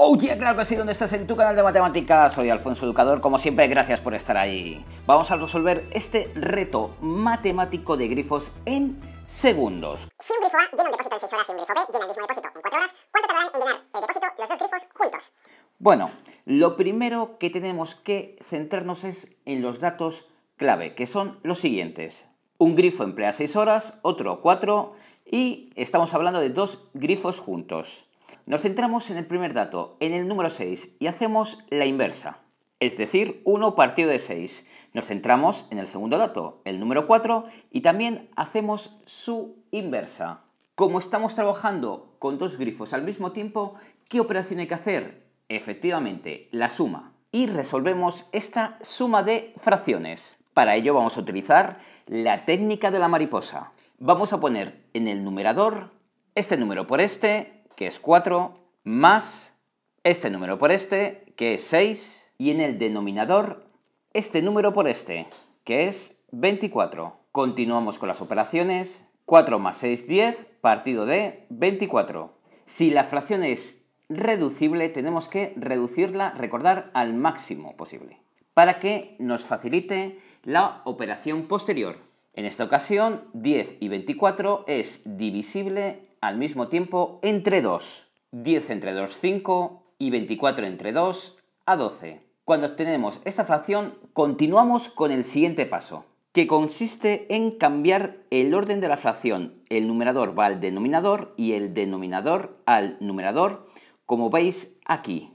Oh yeah, claro que sí, donde estás en tu canal de matemáticas. Soy Alfonso Educador, como siempre, gracias por estar ahí. Vamos a resolver este reto matemático de grifos en segundos. Si un grifo A llena un depósito en 6 horas y un grifo B llena el mismo depósito en 4 horas, ¿cuánto tardarán en llenar el depósito los dos grifos juntos? Bueno, lo primero que tenemos que centrarnos es en los datos clave, que son los siguientes. Un grifo emplea 6 horas, otro 4 y estamos hablando de dos grifos juntos. Nos centramos en el primer dato, en el número 6, y hacemos la inversa, es decir, 1 partido de 6. Nos centramos en el segundo dato, el número 4, y también hacemos su inversa. Como estamos trabajando con dos grifos al mismo tiempo, ¿qué operación hay que hacer? Efectivamente, la suma. Y resolvemos esta suma de fracciones. Para ello vamos a utilizar la técnica de la mariposa. Vamos a poner en el numerador este número por este, que es 4, más este número por este, que es 6, y en el denominador este número por este, que es 24. Continuamos con las operaciones. 4 más 6, 10, partido de 24. Si la fracción es reducible, tenemos que reducirla, recordar, al máximo posible, para que nos facilite la operación posterior. En esta ocasión, 10 y 24 es divisible al mismo tiempo entre 2. 10 entre 2, 5, y 24 entre 2, a 12. Cuando obtenemos esta fracción, continuamos con el siguiente paso, que consiste en cambiar el orden de la fracción. El numerador va al denominador y el denominador al numerador, como veis aquí.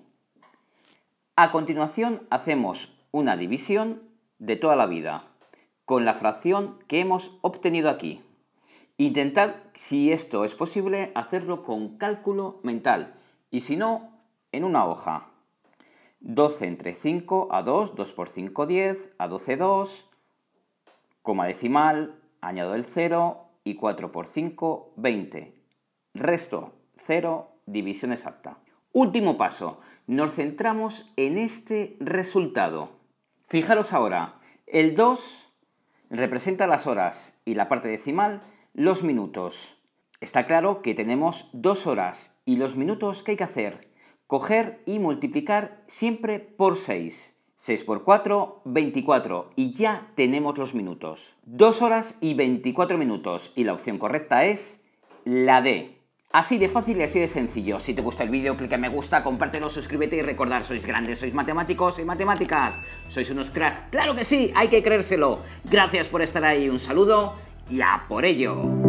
A continuación, hacemos una división de toda la vida con la fracción que hemos obtenido aquí. Intentad, si esto es posible, hacerlo con cálculo mental y si no, en una hoja. 12 entre 5 a 2, 2 por 5, 10, a 12, 2, coma decimal, añado el 0 y 4 por 5, 20. Resto, 0, división exacta. Último paso, nos centramos en este resultado. Fijaros ahora, el 2 representa las horas y la parte decimal los minutos. Está claro que tenemos 2 horas y los minutos que hay que hacer, coger y multiplicar siempre por 6. 6 por 4, 24 y ya tenemos los minutos. 2 horas y 24 minutos y la opción correcta es la D. Así de fácil y así de sencillo. Si te gusta el vídeo, clica en me gusta, compártelo, suscríbete y recordar, sois grandes, sois matemáticos y matemáticas. Sois unos cracks. ¡Claro que sí! Hay que creérselo. Gracias por estar ahí. Un saludo. ¡Ya por ello!